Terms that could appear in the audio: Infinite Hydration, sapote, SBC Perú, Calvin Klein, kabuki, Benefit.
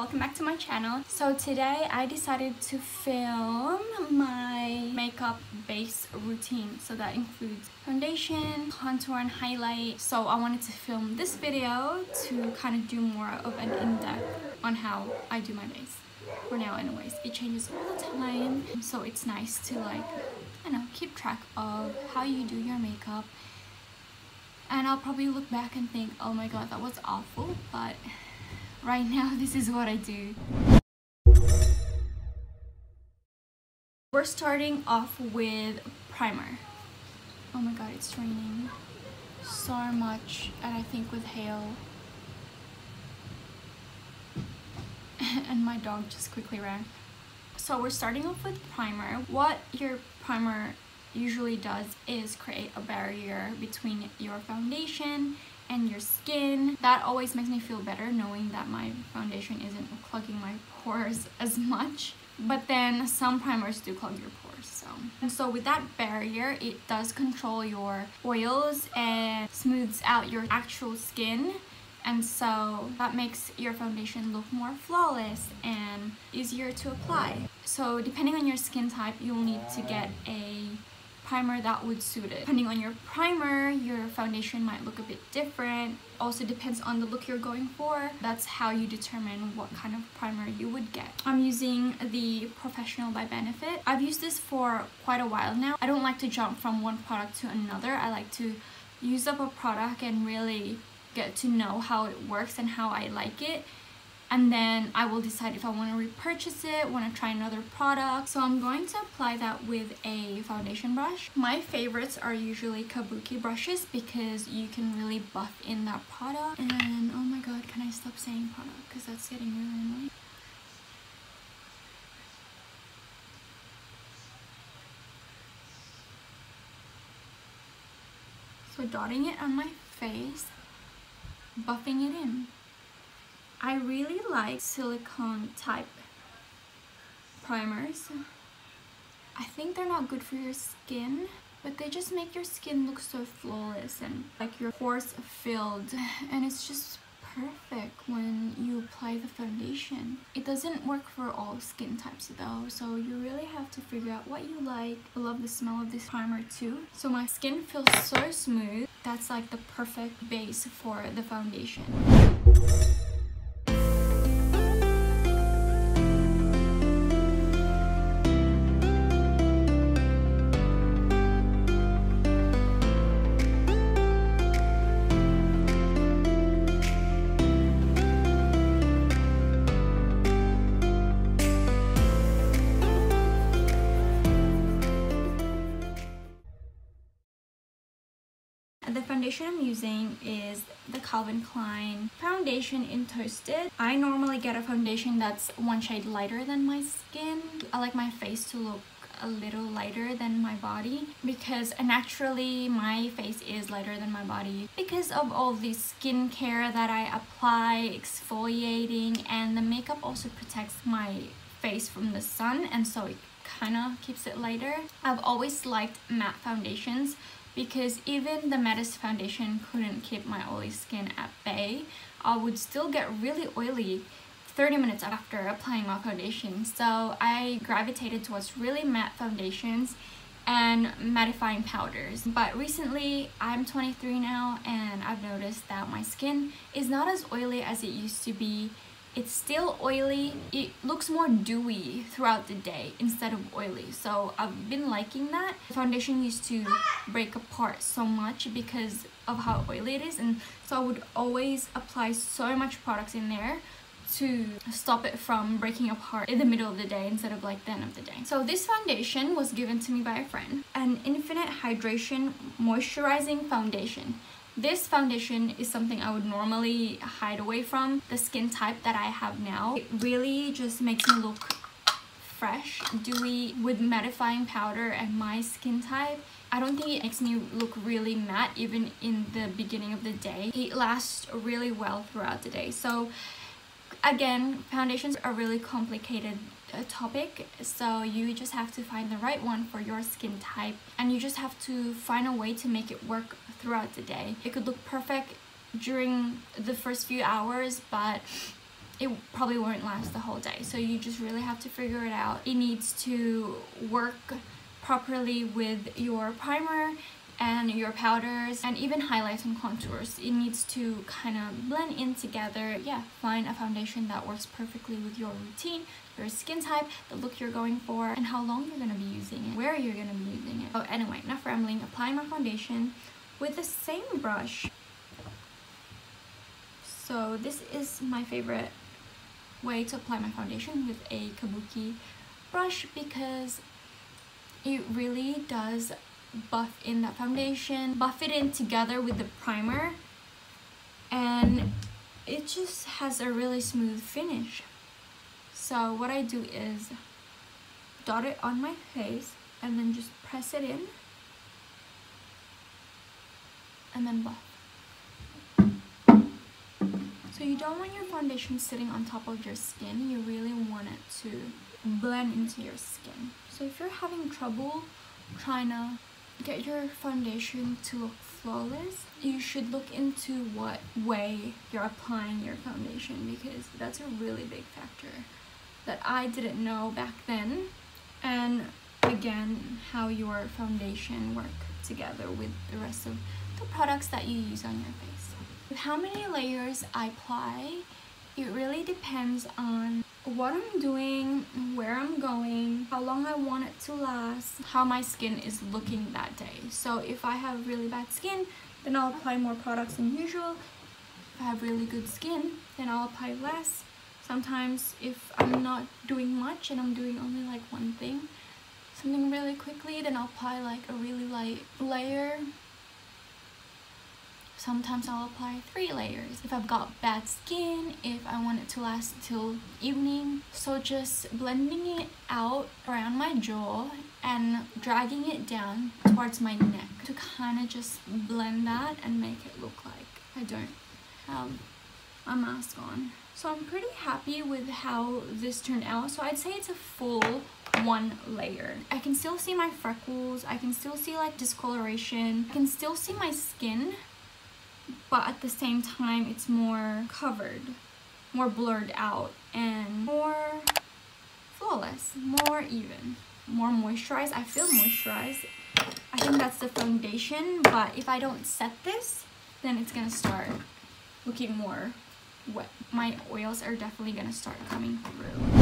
welcome back to my channel. So today I decided to film my makeup base routine, so that includes foundation, contour and highlight. So I wanted to film this video to kind of do more of an in-depth on how I do my base. For now anyways, it changes all the time, so it's nice to, like, I don't know, keep track of how you do your makeup. And I'll probably look back and think, oh my god, that was awful, but right now this is what I do. We're starting off with primer. Oh my god, it's raining so much, and I think with hail. And my dog just quickly ran. So we're starting off with primer. What your primer usually does is create a barrier between your foundation and your skin. That always makes me feel better, knowing that my foundation isn't clogging my pores as much. But then some primers do clog your pores, so. And so with that barrier, it does control your oils and smooths out your actual skin. And so that makes your foundation look more flawless and easier to apply. So depending on your skin type, you'll need to get a primer that would suit it. Depending on your primer, your foundation might look a bit different. Also depends on the look you're going for. That's how you determine what kind of primer you would get. I'm using the Professional by Benefit. I've used this for quite a while now. I don't like to jump from one product to another. I like to use up a product and really get to know how it works and how I like it, and then I will decide if I want to repurchase it, want to try another product. So I'm going to apply that with a foundation brush. My favorites are usually kabuki brushes because you can really buff in that product. And oh my god, can I stop saying product, because that's getting really annoying. So dotting it on my face, buffing it in. I really like silicone type primers. I think they're not good for your skin, but they just make your skin look so flawless and like your pores filled, and it's just perfect when you apply the foundation. It doesn't work for all skin types though, so you really have to figure out what you like. I love the smell of this primer too. So my skin feels so smooth. That's like the perfect base for the foundation. The foundation I'm using is the Calvin Klein foundation in Toasted. I normally get a foundation that's one shade lighter than my skin. I like my face to look a little lighter than my body, because naturally my face is lighter than my body because of all the skincare that I apply, exfoliating, and the makeup also protects my face from the sun, and so it kind of keeps it lighter. I've always liked matte foundations, because even the mattest foundation couldn't keep my oily skin at bay. I would still get really oily 30 minutes after applying my foundation. So I gravitated towards really matte foundations and mattifying powders. But recently, I'm 23 now, and I've noticed that my skin is not as oily as it used to be. It's still oily. It looks more dewy throughout the day instead of oily, so I've been liking that. The foundation used to break apart so much because of how oily it is, and so I would always apply so much products in there to stop it from breaking apart in the middle of the day instead of like the end of the day. So this foundation was given to me by a friend, an Infinite Hydration Moisturizing Foundation. This foundation is something I would normally hide away from. The skin type that I have now, it really just makes me look fresh, dewy, with mattifying powder and my skin type. I don't think it makes me look really matte even in the beginning of the day. It lasts really well throughout the day. So again, foundations are really complicated topic, so you just have to find the right one for your skin type, and you just have to find a way to make it work throughout the day. It could look perfect during the first few hours, but it probably won't last the whole day. So you just really have to figure it out. It needs to work properly with your primer and your powders and even highlights and contours. It needs to kind of blend in together. Yeah, find a foundation that works perfectly with your routine, your skin type, the look you're going for, and how long you're going to be using it, where you're going to be using it. Oh, anyway, enough rambling. Applying my foundation with the same brush. So this is my favorite way to apply my foundation, with a kabuki brush, because it really does buff in that foundation, buff it in together with the primer, and it just has a really smooth finish. So what I do is dot it on my face and then just press it in and then buff. So you don't want your foundation sitting on top of your skin, you really want it to blend into your skin. So if you're having trouble trying to get your foundation to look flawless, you should look into what way you're applying your foundation, because that's a really big factor that I didn't know back then. And again, how your foundation work together with the rest of the products that you use on your face. With how many layers I apply, it really depends on what I'm doing, where I'm going, how long I want it to last, how my skin is looking that day. So if I have really bad skin, then I'll apply more products than usual. If I have really good skin, then I'll apply less. Sometimes if I'm not doing much and I'm doing only like one thing, something really quickly, then I'll apply like a really light layer. Sometimes I'll apply 3 layers. If I've got bad skin, if I want it to last till evening. So just blending it out around my jaw and dragging it down towards my neck to kind of just blend that and make it look like I don't have a mask on. So I'm pretty happy with how this turned out. So I'd say it's a full 1 layer. I can still see my freckles. I can still see like discoloration. I can still see my skin. But at the same time, it's more covered, more blurred out, and more flawless, more even, more moisturized. I feel moisturized. I think that's the foundation, but if I don't set this, then it's gonna start looking more wet. My oils are definitely gonna start coming through.